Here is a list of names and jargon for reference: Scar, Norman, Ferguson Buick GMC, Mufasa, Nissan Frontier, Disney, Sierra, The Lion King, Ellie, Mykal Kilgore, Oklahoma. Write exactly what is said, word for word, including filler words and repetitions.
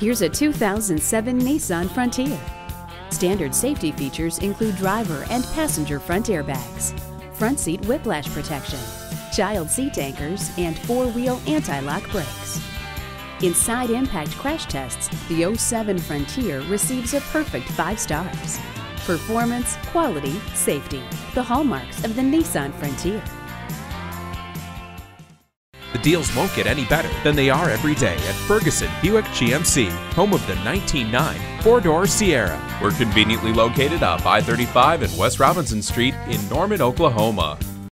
Here's a two thousand seven Nissan Frontier. Standard safety features include driver and passenger front airbags, front seat whiplash protection, child seat anchors, and four-wheel anti-lock brakes. Inside impact crash tests, the oh seven Frontier receives a perfect five stars. Performance, quality, safety, the hallmarks of the Nissan Frontier. The deals won't get any better than they are every day at Ferguson Buick G M C, home of the nineteen ninety-nine four-door Sierra. We're conveniently located off I thirty-five and West Robinson Street in Norman, Oklahoma.